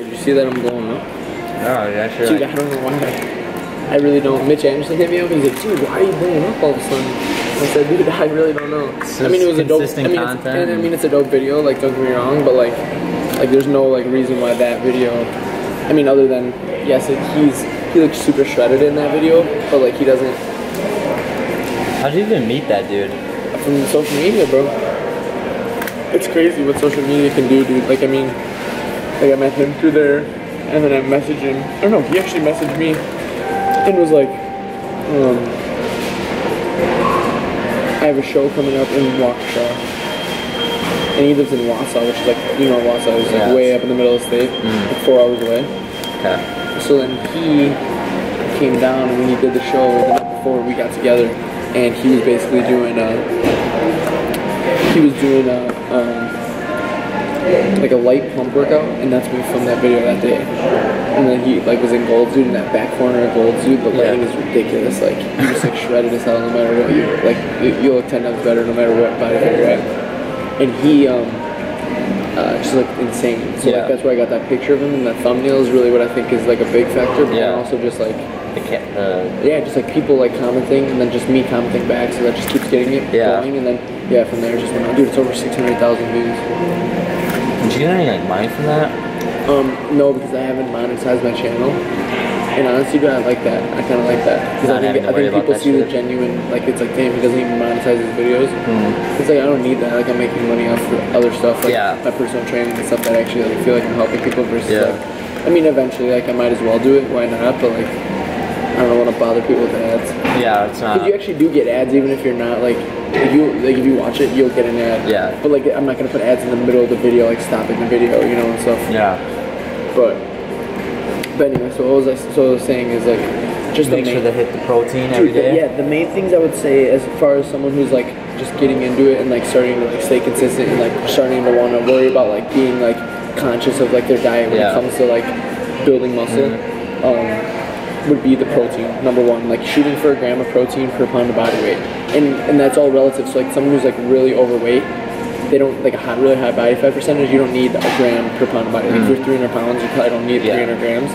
record. You see that I'm going up? Oh, yeah, sure. Dude, I don't know why. I really don't. Mitch Anderson hit me up. He's like, dude, why are you blowing up all of a sudden? I said, dude, I really don't know. I mean, it was a dope. I mean, it's a dope video. Like, don't get me wrong, but like, there's no like reason why that video. I mean, other than yes, like, he looks super shredded in that video, but like he doesn't. How did you even meet that dude? From social media, bro. It's crazy what social media can do, dude. Like, I mean, like I met him through there, and then I messaged him. I don't know, he actually messaged me and was like, I have a show coming up in Waukesha. And he lives in Wausau, which is like, you know, Wausau is like way up in the middle of the state, like 4 hours away. Okay. So then he came down, and when he did the show, the night before we got together, and he was basically doing like a light pump workout, and that's when we filmed that video that day. And then he like was in Gold Zoo, in that back corner of Gold Zoo. The lighting is ridiculous. Like he was like shredded as hell. No matter what, you like you look 10 times better no matter what body figure you're at. And he just looked insane. So like that's where I got that picture of him, and that thumbnail is really what I think is like a big factor. But also just like just like people like commenting, and then just me commenting back, so that just keeps getting it going. And then from there just went on. Dude, it's over 600,000 views. Did you get any like money from that? No, because I haven't monetized my channel. And honestly, dude, I like that. I kind of like that because I think people see the genuine. Like it's like, damn, he doesn't even monetize his videos. It's like I don't need that. Like I'm making money off of other stuff, like my personal training and stuff that I actually like feel like I'm helping people. Versus like, I mean, eventually, like I might as well do it. Why not? But like, I don't want to bother people with ads. Yeah, it's not. Because you actually do get ads, even if you're not like. If you watch it, you'll get an ad. Yeah. But like, I'm not gonna put ads in the middle of the video, like stopping the video, you know, and stuff. Yeah. But anyway, so what was I saying is like, just make sure they hit the protein every day. Yeah, the main things I would say as far as someone who's like just getting into it and like starting to like stay consistent and like starting to want to worry about like being like conscious of like their diet when it comes to like building muscle. Would be the protein, number one, like shooting for a gram of protein per pound of body weight, and that's all relative. So like someone who's like really overweight, they don't like a high, really high body fat percentage. You don't need a gram per pound of body. Like if you're 300 pounds, you probably don't need 300 grams.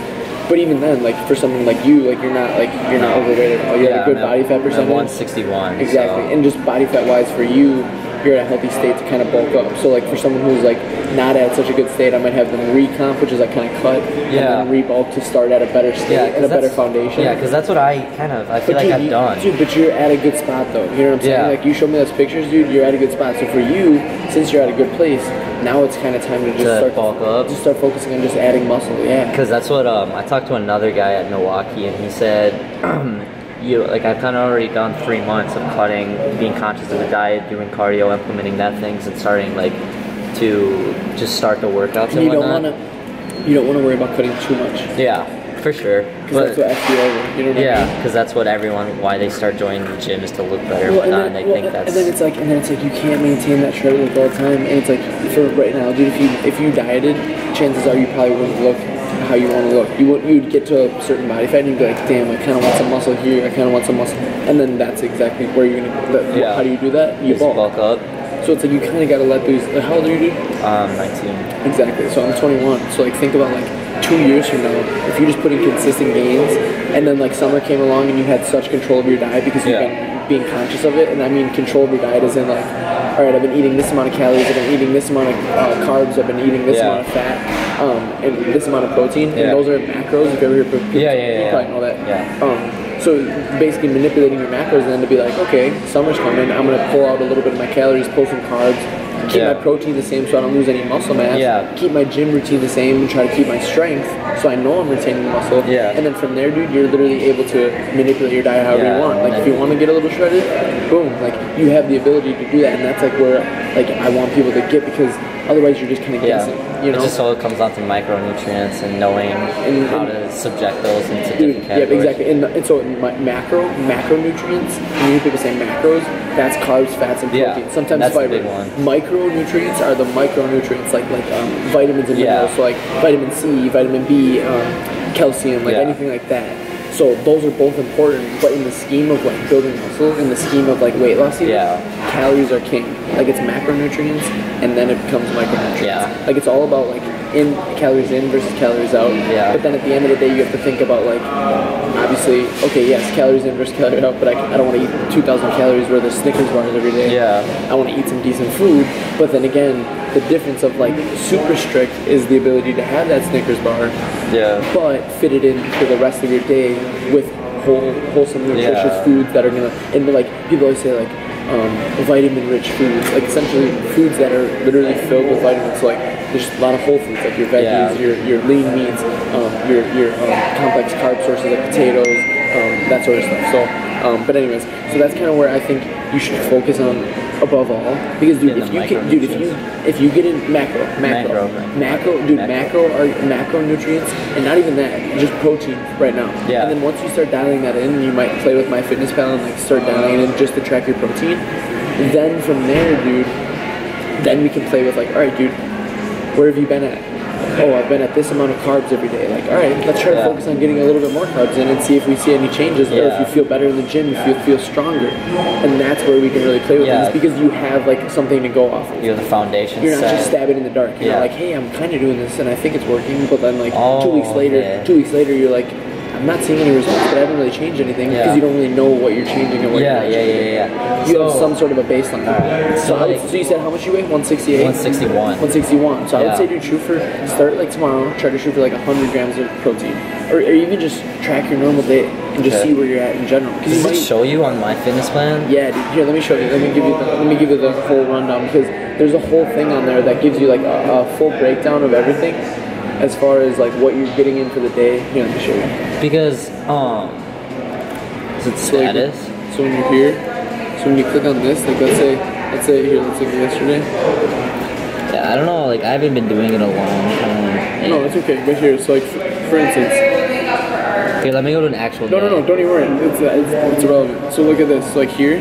But even then, like for someone like you're not overweight at all. You have a good body fat percentage. 161. Exactly, so. And just body fat wise for you. You're at a healthy state to kind of bulk up. So like for someone who's like not at such a good state, I might have them recomp, which is like kind of cut, and then re-bulk to start at a better state and a better foundation. Yeah, because that's what I feel like I've done. Dude, but you're at a good spot though. You know what I'm saying? Like you showed me those pictures, dude. You're at a good spot. So for you, since you're at a good place, now it's kind of time to just start bulk up. Just start focusing on just adding muscle. Yeah. Because that's what I talked to another guy at Milwaukee, and he said. Like I've kind of already done 3 months of cutting, being conscious of the diet, doing cardio, implementing that things, and starting like to just start the workouts and whatnot. You don't want to worry about cutting too much. Yeah, for sure. Because that's what FBA, you know what I mean? Yeah, because that's what everyone why they start joining the gym is to look better and then you can't maintain that shredded look all the time, and it's like for right now, dude. If you dieted, chances are you probably wouldn't look how you want to look. You'd get to a certain body fat and you'd be like, damn, I kind of want some muscle here, I kind of want some muscle, and then that's exactly where you're going to go. How do you do that? You bulk up. So it's like you kind of got to let these, how old are you, dude? 19. Exactly, so I'm 21, so like think about like 2 years from now, if you just put in consistent gains, and then like summer came along and you had such control of your diet because you've been being conscious of it, and I mean control of your diet as in like, alright, I've been eating this amount of calories, I've been eating this amount of carbs, I've been eating this amount of fat, and this amount of protein, and those are macros. If you ever hear people probably know that. So basically manipulating your macros, and then to be like, okay, summer's coming, I'm gonna pull out a little bit of my calories, pull some carbs, keep my protein the same so I don't lose any muscle mass, keep my gym routine the same, and try to keep my strength so I know I'm retaining muscle, and then from there, dude, you're literally able to manipulate your diet however you want. Like if you want to get a little shredded, boom, like you have the ability to do that, and that's like where like I want people to get, because otherwise you're just kind of guessing, you know? It just all comes down to micronutrients and knowing how to subject those into different categories. Yeah, exactly. And so macronutrients, when you hear people say macros, that's carbs, fats, and protein. Sometimes that's fiber. A big one. Micronutrients are the micronutrients, like vitamins and minerals, so like vitamin C, vitamin B, calcium, like anything like that. So those are both important, but in the scheme of like building muscle, in the scheme of like weight loss, calories are king. Like it's macronutrients, and then it becomes micronutrients. Like it's all about like in, calories in versus calories out. Yeah. But then at the end of the day, you have to think about, like, obviously, okay, yes, calories in versus calories out, but I don't want to eat 2,000 calories worth of Snickers bars every day. Yeah. I want to eat some decent food, but then again, the difference of, like, super strict is the ability to have that Snickers bar, yeah, but fit it in for the rest of your day with wholesome, nutritious foods that are going to, and, like, people always say, like, vitamin-rich foods, like essentially foods that are literally filled with vitamins. Like there's a lot of whole foods, like your veggies, your lean meats, your complex carb sources like potatoes, that sort of stuff. So, but anyways, so that's kind of where I think you should focus on above all, because dude, if you get in macro are macronutrients, and not even that, just protein right now. Yeah. And then once you start dialing that in, you might play with MyFitnessPal and like start dialing it in just to track your protein. Then from there, dude, then we can play with like, all right, dude, where have you been at? Oh, I've been at this amount of carbs every day. Like, all right, let's try to focus on getting a little bit more carbs in and see if we see any changes, or if you feel better in the gym, if you feel stronger. And that's where we can really play with things, because you have, like, something to go off of. You have the foundation. You're not just stabbing in the dark. You're like, hey, I'm kind of doing this, and I think it's working. But then, like, 2 weeks later, you're like, I'm not seeing any results, but I haven't really changed anything, because you don't really know what you're changing and what you're not changing. You have some sort of a baseline. Right. So, so you said how much you weigh? 168? 161. 161. So I would say do start like tomorrow, try to shoot for like 100 grams of protein. Or even just track your normal day and just see where you're at in general. Does it show you on MyFitnessPal? Yeah, dude, here, let me show you. Let me give you the full rundown, because there's a whole thing on there that gives you like a full breakdown of everything, as far as like what you're getting in for the day. Here, let me show you. Because is it status? So when you're here, so when you click on this, like let's say here, let's look at yesterday. Yeah, I don't know, like I haven't been doing it a long time. No, it's okay. But here, so like for instance, here, let me go to an actual. No, don't even worry. It's irrelevant. So look at this. So, like here,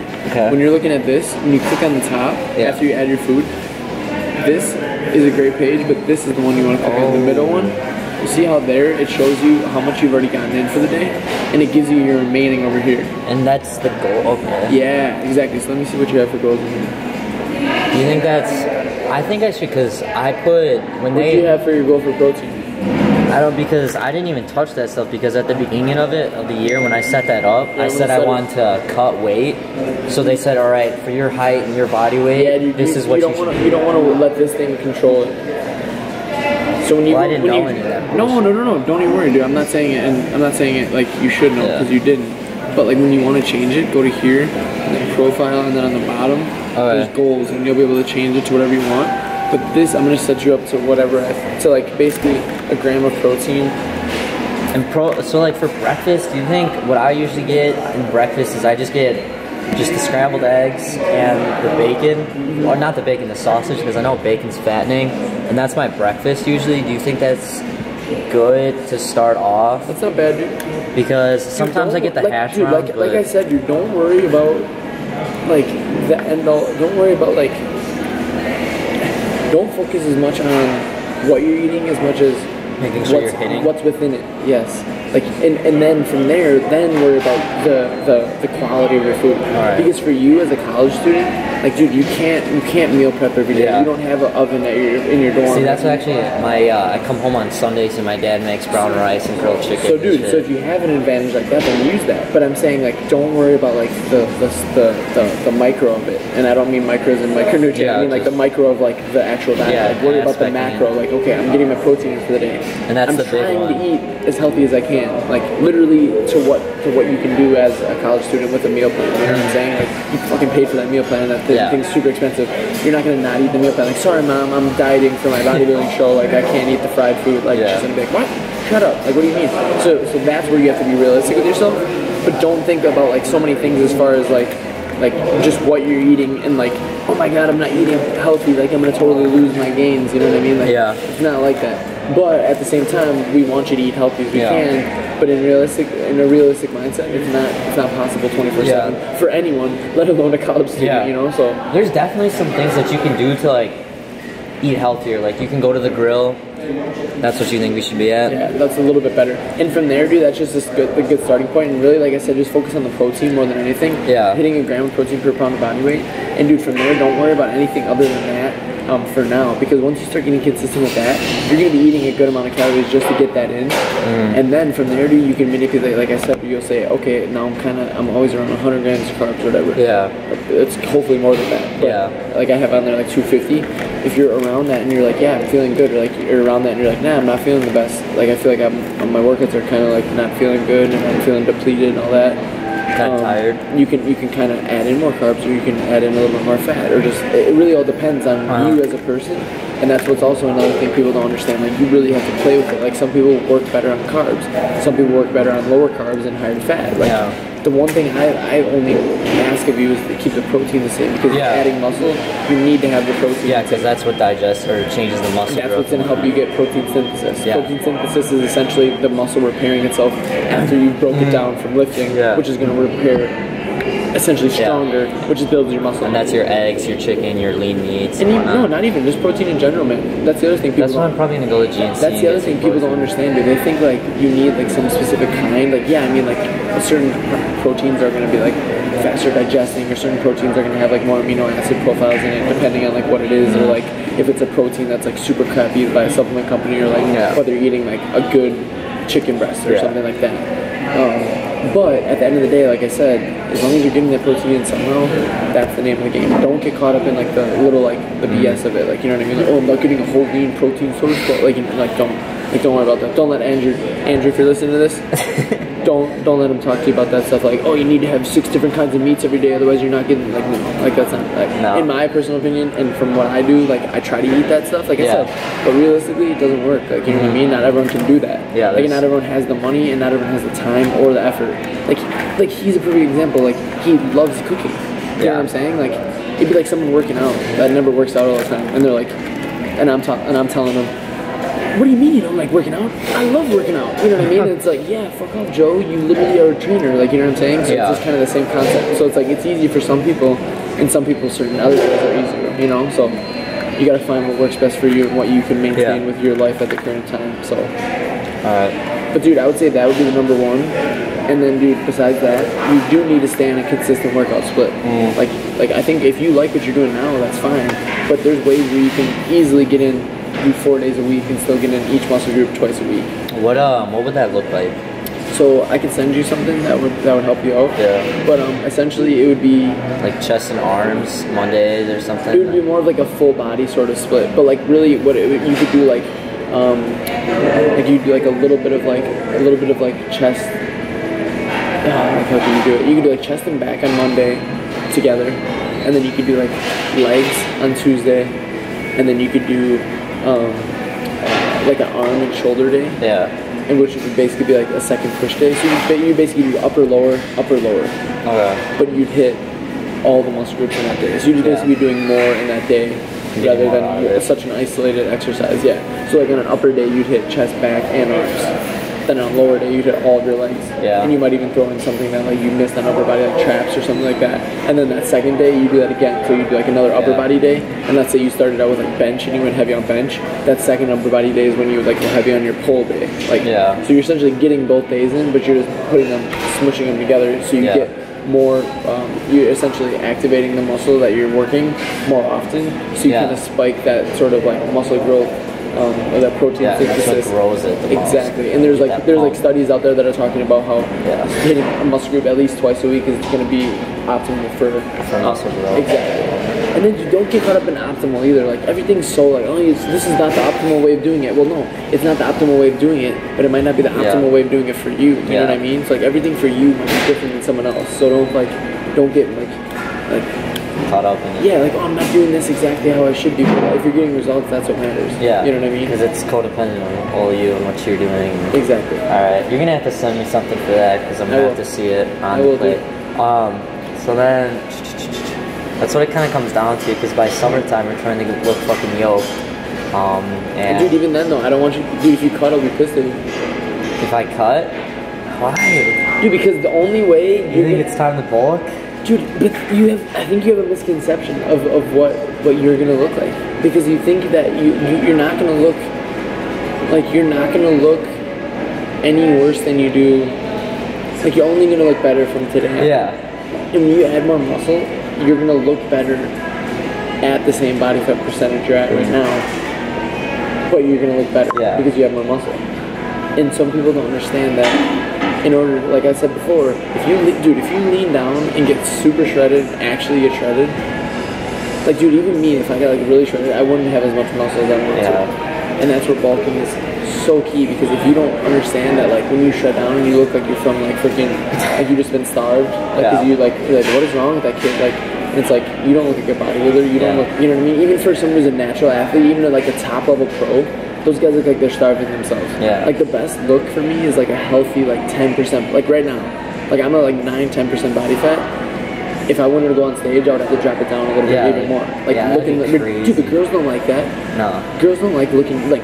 when you're looking at this, when you click on the top after you add your food, this is a great page, but this is the one you want to click on, the middle one. You see how there it shows you how much you've already gotten in for the day, and it gives you your remaining over here. And that's the goal. Okay. Yeah, exactly. So let me see what you have for goals in here. You think that's? I think I should, because I put when what do you have for your goal for protein? I don't, because I didn't even touch that stuff, because at the beginning of the year when I set that up, I said I want to cut weight. So they said, all right, for your height and your body weight, this is what you should do. You don't want to let this thing control it. So when you, well, I didn't know any of that. No, don't even worry, dude. I'm not saying it, and I'm not saying it like you should know, because you didn't. But like when you want to change it, go to here, and then profile, and then on the bottom, there's goals, and you'll be able to change it to whatever you want. But this, I'm gonna set you up to whatever, to like basically a gram of protein. And so like for breakfast, do you think what I usually get in breakfast is I just get just the scrambled eggs and the bacon, or not the bacon, the sausage, because I know bacon's fattening, and that's my breakfast usually. Do you think that's good to start off? That's not bad, dude. Because sometimes I get the hash brown. Dude, like I said, dude, don't worry about like the end all. Don't worry about like. Don't focus as much on what you're eating as much as making sure you're hitting what's within it. Yes. Like and then from there, then worry about the quality of your food. Right. Because for you as a college student, like dude, you can't meal prep every day. Yeah. You don't have an oven at your in your dorm. See, that's actually my I come home on Sundays and my dad makes brown rice and grilled chicken. So dude, so if you have an advantage like that, then use that. But I'm saying like don't worry about like the micro of it. And I don't mean micros and micronutrients. Yeah, I mean like the micro of like the actual diet. Yeah, like, worry about the macro. Like okay, I'm getting my protein for the day. And that's the big one. I'm trying to eat as healthy as I can. Like literally to what you can do as a college student with a meal plan. You know what I'm saying? Like you fucking paid for that meal plan. That thing's super expensive. You're not gonna not eat the meal plan. Like sorry mom, I'm dieting for my bodybuilding show. Like I can't eat the fried food. Like she's gonna be like, what? Shut up. Like what do you mean? So that's where you have to be realistic with yourself. But don't think about like so many things as far as like just what you're eating and like oh my god I'm not eating healthy. Like I'm gonna totally lose my gains. You know what I mean? Like it's not like that. But at the same time, we want you to eat healthy as we can. But in a realistic mindset, it's not possible 24/7 for anyone, let alone a college student. You know, so there's definitely some things that you can do to like eat healthier. Like, you can go to the grill. That's what you think we should be at? Yeah, that's a little bit better. And from there, dude, that's just a good starting point. And really, like I said, just focus on the protein more than anything. Yeah. Hitting a gram of protein per pound of body weight. And, dude, from there, don't worry about anything other than that for now. Because once you start getting consistent with that, you're going to be eating a good amount of calories just to get that in. Mm. And then from there, dude, you can manipulate. Like I said, you'll say, okay, now I'm always around 100 grams of carbs or whatever. Yeah. It's hopefully more than that. But, yeah. Like, I have on there, like, 250. If you're around that and you're like, yeah, I'm feeling good, or like you're around that and you're like, nah, I'm not feeling the best. Like, I feel like my workouts are kind of like not feeling good and I'm feeling depleted and all that. Kind of tired. You can kind of add in more carbs, or you can add in a little bit more fat, or just it really all depends on you as a person. And that's what's also another thing people don't understand. Like, you really have to play with it. Like, some people work better on carbs, some people work better on lower carbs and higher fat. Like, yeah. The one thing I only ask of you is to keep the protein the same, because yeah. Adding muscle, you need to have the protein. Yeah, because that's what digests or changes the muscle. That's what's going to help you get protein synthesis. Yeah. Protein synthesis is essentially the muscle repairing itself after you broke it down from lifting, yeah. Which is going to repair essentially stronger, yeah. Which just builds your muscle. And that's your eggs, your chicken, your lean meats. And even, no, not even, just protein in general, man. That's the other thing people That's why I'm probably going to go to GNC. That's the other thing people don't understand, dude. They think, like, you need, like, some specific kind. Like, yeah, I mean, like, certain proteins are going to be, like, faster digesting, or certain proteins are going to have, like, more amino acid profiles in it, depending on, like, what it is, or, like, if it's a protein that's, like, super crappy by a supplement company, or, like, yeah. Whether you're eating, like, a good chicken breast or yeah. Something like that. But at the end of the day, like I said, as long as you're getting that protein in somehow, that's the name of the game. Don't get caught up in like the little like the BS of it. Like, you know what I mean? Like, oh, I'm not getting a whole lean protein source, but like don't worry about that. Don't let Andrew, if you're listening to this, don't let him talk to you about that stuff. Like, oh, you need to have 6 different kinds of meats every day, otherwise you're not getting like no. Like, that's not like no. In my personal opinion, and from what I do, like I try to eat that stuff, like yeah. I said, but realistically it doesn't work. Like, you know what I mean? Not everyone can do that. Yeah. Like, not everyone has the money, and not everyone has the time or the effort. Like he's a perfect example. Like, he loves cooking. You know what I'm saying? Like, it'd be like someone working out that never works out all the time, and they're like, and I'm telling them, what do you mean you don't like working out? I love working out. You know what I mean? And it's like, yeah, fuck off, Joe. You literally are a trainer. Like, you know what I'm saying? So yeah. It's just kind of the same concept. So it's like, it's easy for some people, and some people, certain other things are easier, you know? So you got to find what works best for you and what you can maintain with your life at the current time. So, all right. But dude, I would say that would be the number one. And then, dude, besides that, you do need to stay on a consistent workout split. Like I think if you like what you're doing now, that's fine. But there's ways where you can easily get in. Do 4 days a week and still get in each muscle group twice a week. What would that look like? So I could send you something that would help you out. Yeah. But essentially it would be like chest and arms Mondays or something. It would be more of like a full body sort of split. But like really, you could do like you do like a little bit of like chest. How can you do it? You could do like chest and back on Monday together, and then you could do like legs on Tuesday, and then you could do. Like an arm and shoulder day. Yeah. And which would basically be like a second push day. So you basically do upper, lower. Okay. But you'd hit all the muscle groups in that day. So you'd basically be doing more in that day rather than such an isolated exercise. Yeah. So like on an upper day, you'd hit chest, back, and arms. Then on a lower day, you'd hit all of your legs. Yeah. And you might even throw in something that like you missed on upper body, like traps or something like that. And then that second day, you do that again. So you do like another upper body day. And let's say you started out with like bench and you went heavy on bench. That second upper body day is when you would like go heavy on your pull day. Like, yeah. So you're essentially getting both days in, but you're just putting them, smushing them together. So you get more, you're essentially activating the muscle that you're working more often. So you kind of spike that sort of like muscle growth. Or that protein synthesis. That's what grows it the most. Exactly. And there's studies out there that are talking about how hitting a muscle group at least twice a week is going to be optimal for muscle growth. Exactly. And then you don't get caught up in optimal either. Like, everything's so like, oh, this is not the optimal way of doing it. Well, no, it's not the optimal way of doing it, but it might not be the optimal way of doing it for you. You know what I mean? It's like everything for you might be different than someone else. So don't get like caught up in it. Yeah, like, oh, I'm not doing this exactly how I should be. But if you're getting results, that's what matters. Yeah. You know what I mean? Because it's codependent on all you and what you're doing. Exactly. Alright, you're going to have to send me something for that, because I'm going to have to see it on the plate. So then, that's what it kind of comes down to, because by summertime, we're trying to look fucking yoked. And dude, even then, though, I don't want you... Dude, if you cut, I'll be pissed at you. If I cut? Why? Dude, because the only way... You think it's time to bulk? Dude, but I think you have a misconception of what what you're gonna look like, because you think that you're not gonna look like, you're not gonna look any worse than you do. Like, you're only gonna look better from today. Yeah. And when you add more muscle, you're gonna look better at the same body fat percentage you're at right now, but you're gonna look better because you have more muscle. And some people don't understand that. In order, like I said before, if you lean down and get super shredded, actually get shredded, like, dude, even me, if I got like really shredded, I wouldn't have as much muscle as I want to. And that's where bulking is so key, because if you don't understand that, like, when you shut down and you look like you're from, like, freaking, like, you've just been starved, like, because you're like, what is wrong with that kid? Like, and it's like, you don't look like a bodybuilder, you don't look, you know what I mean? Even for someone who's a natural athlete, even at, like, a top level pro, those guys look like they're starving themselves. Yeah. Like, the best look for me is, like, a healthy, like, 10%, like, right now, like, I'm at, like, 9, 10% body fat. If I wanted to go on stage, I would have to drop it down a little bit, even more. Like, looking like, dude, the girls don't like that. No. Girls don't like looking, like,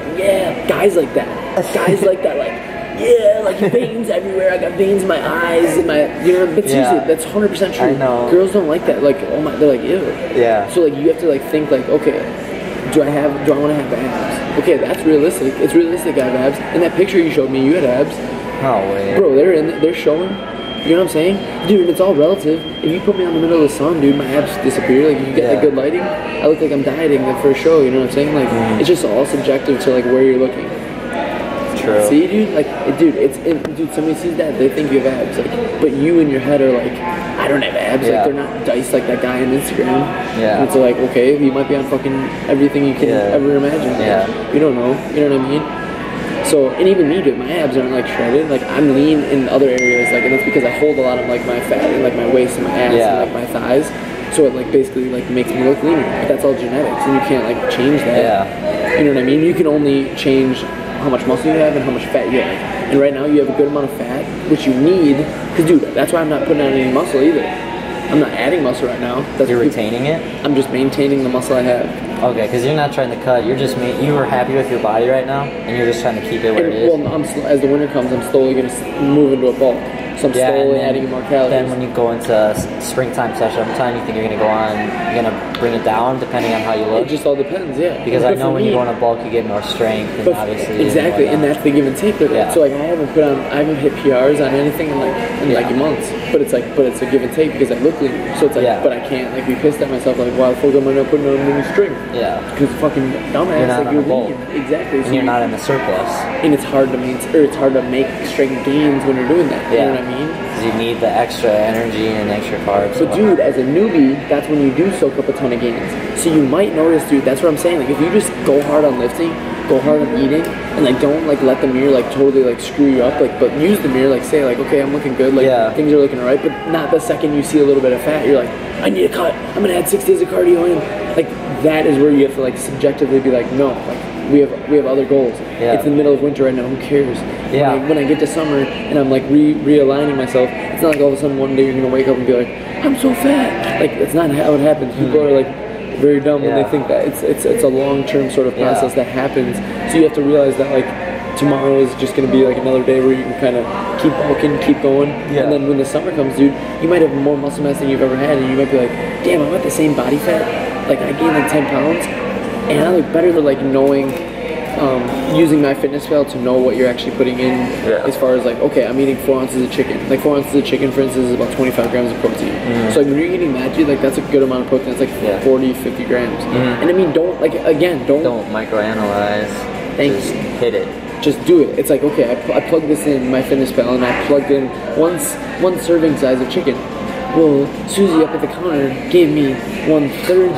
guys like that. Guys like that, like, like, veins everywhere. I got veins in my eyes and my, you know, but seriously, that's 100% true. I know. Girls don't like that. Like, oh my, they're like, ew. Yeah. So, like, you have to, like, think, like, okay, do I want to have abs? Okay, that's realistic. It's realistic I have abs. In that picture you showed me, you had abs. No way. Bro, they're showing. You know what I'm saying? Dude, it's all relative. If you put me on the middle of the sun, dude, my abs disappear. Like, if you get that good lighting, I look like I'm dieting the first show, you know what I'm saying? Like, it's just all subjective to, like, where you're looking. True. See, dude? Like, dude, dude, somebody sees that, they think you have abs. Like, but you in your head are like, I don't have abs. Yeah. Like, they're not diced like that guy on Instagram. Yeah. And it's like, okay, you might be on fucking everything you can ever imagine. Yeah. You don't know. You know what I mean? So, and even me, dude, my abs aren't, like, shredded. Like, I'm lean in other areas, like, and it's because I hold a lot of, like, my fat and, like, my waist and my ass and, like, my thighs. So it, like, basically, like, makes me look leaner. But that's all genetics, and you can't, like, change that. Yeah. You know what I mean? You can only change how much muscle you have and how much fat you have. And right now, you have a good amount of fat, which you need. Because, dude, that's why I'm not putting on any muscle either. I'm not adding muscle right now. You're retaining it? I'm just maintaining the muscle I have. Okay, because you're not trying to cut. You're just you were happy with your body right now, and you're just trying to keep it where it is. Well, as the winter comes, I'm slowly going to move into a bulk. So I'm slowly adding more calories. Then when you go into springtime summertime, you think you're going to go on, you're going to bring it down depending on how you look? It just all depends, yeah. Because I know when you go on a bulk, you get more strength, and obviously... Exactly, and that's the give and take. So, like, I haven't hit PRs on anything in months. But it's a give and take because I look leaner. So it's like, but I can't, like, be pissed at myself, like, wow, fuck, I'm not putting on any strength. Yeah. Because fucking dumbass, like, you're lean. Exactly. And you're not in the surplus. And it's hard to make strength gains when you're doing that. Yeah. You know what I mean? Because you need the extra energy and extra carbs. But dude, as a newbie, that's when you do soak up a ton of gains. So you might notice, dude, that's what I'm saying. Like, if you just go hard on lifting, go hard on eating, and like don't like let the mirror like totally like screw you up, like, but use the mirror, like, say like, okay, I'm looking good, like things are looking alright, but not the second you see a little bit of fat, you're like, I need a cut, I'm gonna add 6 days of cardio in. Like, that is where you have to like subjectively be like, no, like, we have other goals. Yeah. It's the middle of winter right now. Who cares? Yeah. When I get to summer and I'm like realigning myself, it's not like all of a sudden one day you're gonna wake up and be like, I'm so fat. Like, that's not how it happens. People are like very dumb when they think that. It's a long-term sort of process that happens. So you have to realize that, like, tomorrow is just gonna be like another day where you can kind of keep walking, keep going. Yeah. And then when the summer comes, dude, you might have more muscle mass than you've ever had, and you might be like, damn, I'm at the same body fat. Like, I gained like 10 pounds. And I look better than, like, knowing, using MyFitnessPal to know what you're actually putting in as far as, like, okay, I'm eating 4 ounces of chicken. Like, 4 ounces of chicken, for instance, is about 25 grams of protein. Mm-hmm. So, like, when you're eating that, dude, like, that's a good amount of protein. It's, like, 40, 50 grams. Mm-hmm. And, I mean, don't, like, again, don't microanalyze. Just hit it. Just do it. It's like, okay, I plugged this in MyFitnessPal, and I plugged in one serving size of chicken. Well, Susie up at the counter gave me 1/3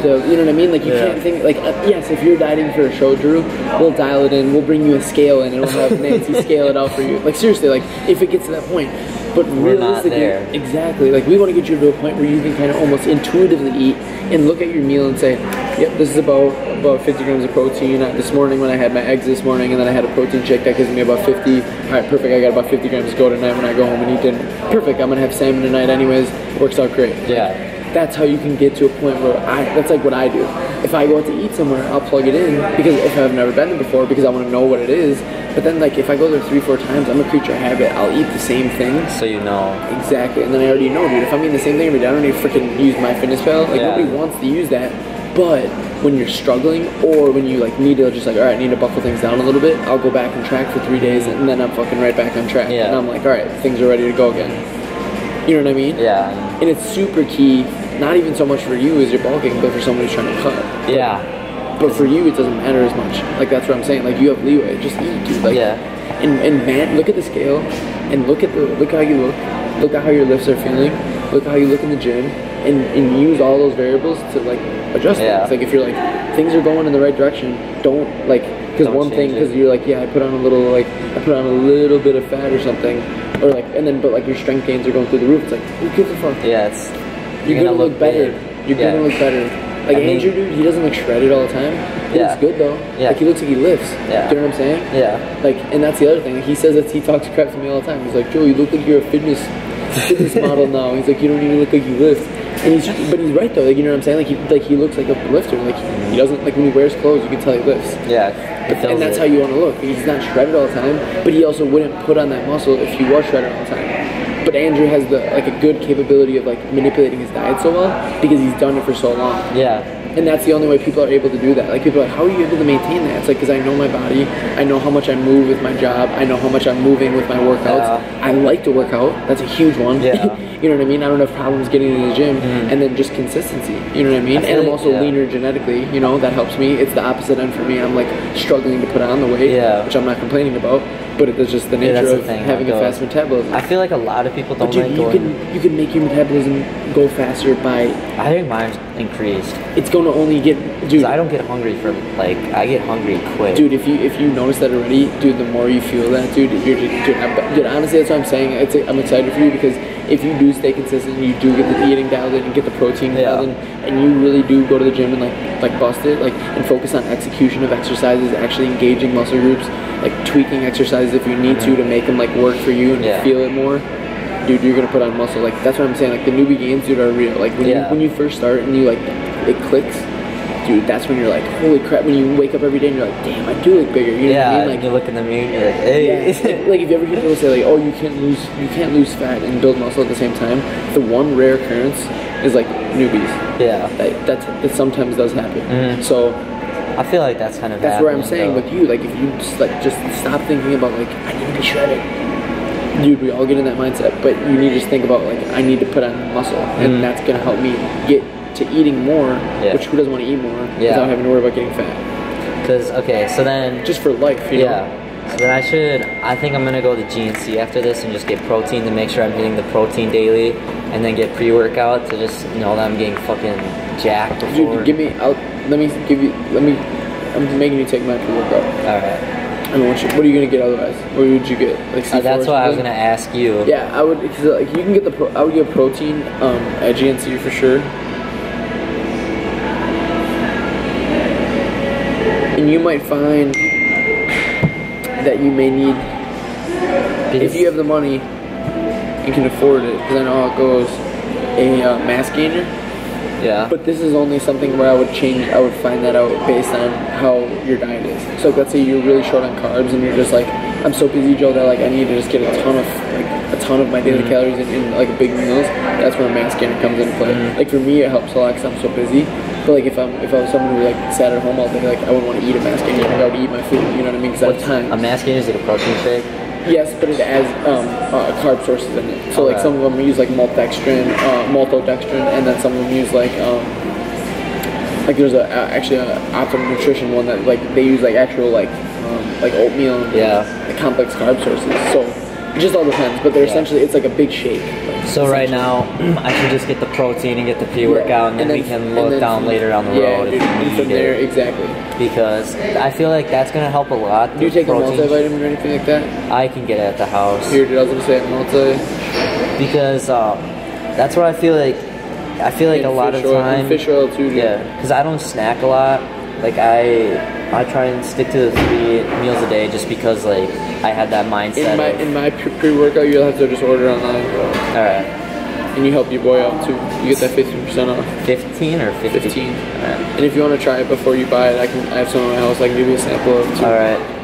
of, you know what I mean? Like, you can't think, like, yes, if you're dieting for a show, Drew, we'll dial it in, we'll bring you a scale in, and we'll have Nancy scale it out for you. Like, seriously, like, if it gets to that point. But we're not there. Exactly. Like, we want to get you to a point where you can kind of almost intuitively eat and look at your meal and say, yep, this is about 50 grams of protein. This morning when I had my eggs this morning, and then I had a protein shake, that gives me about 50. All right, perfect. I got about 50 grams to go tonight when I go home and eat dinner. Perfect. I'm going to have salmon tonight anyways. Works out great. Yeah. That's how you can get to a point where that's like what I do. If I go out to eat somewhere, I'll plug it in, because if I've never been there before, because I want to know what it is. But then, like, if I go there 3-4 times, I'm a creature of habit. I'll eat the same thing. So you know. Exactly. And then I already know, dude. If I'm eating the same thing every day, I don't need to freaking use MyFitnessPal. Like, nobody wants to use that. But when you're struggling, or when you like need to just like, all right, I need to buckle things down a little bit, I'll go back on track for 3 days, and then I'm fucking right back on track. Yeah. And I'm like, all right, things are ready to go again. You know what I mean? Yeah. And it's super key, not even so much for you as you're bulking, but for somebody who's trying to cut. Yeah. But for you, it doesn't matter as much. Like, that's what I'm saying. Like, you have leeway. Just eat, dude. Like, yeah. And man, look at the scale, and look how you look, look at how your lifts are feeling, look at how you look in the gym, and use all those variables to like adjust things. Like, if you're like, things are going in the right direction, don't like, because one thing, because you're like, yeah, I put on a little, like, I put on a little bit of fat or something, or like, and then, but like your strength gains are going through the roof. It's like, who gives a fuck? Yeah, it's, you're gonna look better. You're gonna look better. Like, I mean, Andrew, dude, he doesn't look shredded all the time. He looks good, though. Yeah. Like, he looks like he lifts. Yeah. Do you know what I'm saying? Yeah. Like, and that's the other thing. He says that, he talks crap to me all the time. He's like, Joe, you look like you're a fitness model now. He's like, you don't even look like you lift. And he's right, though. Like, you know what I'm saying? Like, he looks like a lifter. Like, he doesn't, like, when he wears clothes, you can tell he lifts. Yeah. And that's how you want to look. He's not shredded all the time, but he also wouldn't put on that muscle if he was shredded all the time. But Andrew has the like a good capability of like manipulating his diet so well because he's done it for so long. Yeah. And that's the only way people are able to do that. Like, people are like, how are you able to maintain that? It's like, because I know my body. I know how much I move with my job. I know how much I'm moving with my workouts. I like to work out. That's a huge one. Yeah. You know what I mean? I don't have problems getting into the gym. And then just consistency. You know what I mean? And I'm also leaner genetically. You know, that helps me. It's the opposite end for me. I'm like struggling to put on the weight, which I'm not complaining about. But it's just the nature of having a fast metabolism. I feel like a lot of people don't like going. You can make your metabolism go faster by... I think mine's increased. It's going to only get... Dude, I don't get hungry for... Like, I get hungry quick. Dude, if you notice that already, dude, the more you feel that, dude, you're just... Dude, honestly, that's what I'm saying. I'm excited for you because if you do stay consistent, you do get the eating dialed in and get the protein dialed in, and you really do go to the gym and like bust it, like, and focus on execution of exercises, actually engaging muscle groups, like tweaking exercises if you need to make them like work for you and feel it more, dude, you're gonna put on muscle. Like, that's what I'm saying. Like, the newbie gains, dude, are real. Like, when you first start and you like it clicks, dude, that's when you're like, holy crap. When you wake up every day and you're like, damn, I do look bigger. You know what I mean? Like, you look in the mirror and you're like, hey. Like, if you ever hear people say like, oh, you can't lose fat and build muscle at the same time, the one rare occurrence is like newbies. Yeah, that sometimes does happen. So I feel like that's kind of that's where I'm saying though. With you, like, if you just stop thinking about like, I need to be shredded, dude, we all get in that mindset, but you need to just think about like, I need to put on muscle, and that's gonna help me get to eating more, which who doesn't want to eat more without having to worry about getting fat? Because so then just for life, you know? So then I think I'm gonna go to GNC after this and just get protein to make sure I'm hitting the protein daily, and then get pre-workout to just know that I'm getting fucking jacked before. Dude, I'm making you take my pre-workout. Alright. I mean, what are you gonna get otherwise? What would you get? Like, C4 that's what I was gonna ask you. Yeah, I would, because like, you can get I would get protein at GNC for sure. And you might find that you may need, if you have the money and can afford it, because I know how it goes, a mass gainer. Yeah. But this is only something where I would find that out based on how your diet is. So let's say you're really short on carbs and you're just like, I'm so busy, Joe, that like I need to just get a ton of my daily calories in like big meals. That's where a mass gainer comes into play. Like, for me, it helps a lot because I'm so busy. But like if I was someone who like sat at home all day, like I wouldn't want to eat a mass gainer. Like, I would eat my food. You know what I mean? Because I have time. A mass gainer, is it a protein shake? Yes, but it adds carb sources in it. So like some of them use like maltodextrin, and then some of them use like there's actually an Optimum Nutrition one that like they use like actual like oatmeal and like complex carb sources. So it just all depends, but they're essentially, it's like a big shake. Like, so right now, I should just get the protein and get the pre-workout, and then we can look down later down the road. Dude, and from there, exactly. Because I feel like that's going to help a lot. Do you take a multivitamin or anything like that? I can get it at the house. Here, dude, I was going to say multi. Because that's where I feel like a lot of time... Fish oil too, dude. Yeah, because I don't snack a lot. Like, I try and stick to the 3 meals a day just because, like, I had that mindset. In my pre-workout, you'll have to just order online. Alright. And you help your boy out, too. You get that 15% off. 15 or 15? 15. Alright. And if you want to try it before you buy it, I have some in my house. I can give you a sample of it, too. Alright.